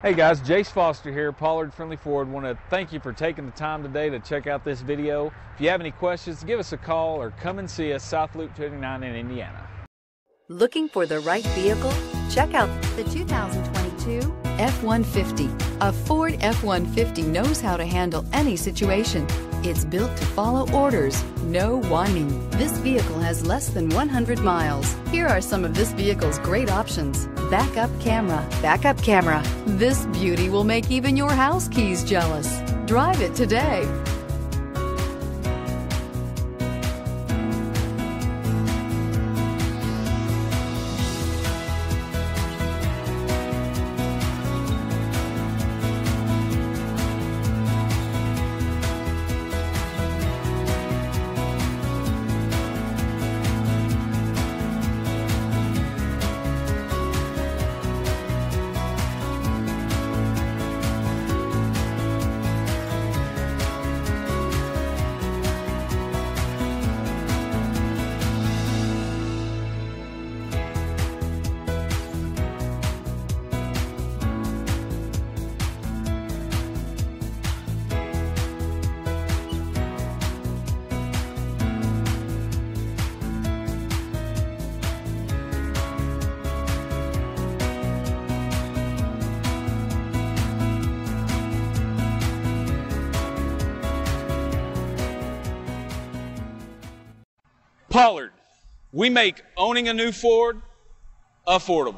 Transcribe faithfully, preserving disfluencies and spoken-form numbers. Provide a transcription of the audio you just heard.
Hey guys, Jace Foster here, Pollard Friendly Ford. Want to thank you for taking the time today to check out this video. If you have any questions, give us a call or come and see us South Loop twenty-nine in Indiana. Looking for the right vehicle? Check out the two thousand twenty-two F one fifty. A Ford F one fifty knows how to handle any situation. It's built to follow orders, no whining. This vehicle has less than one hundred miles. Here are some of this vehicle's great options. Backup camera, backup camera. This beauty will make even your house keys jealous. Drive it today. Pollard, we make owning a new Ford affordable.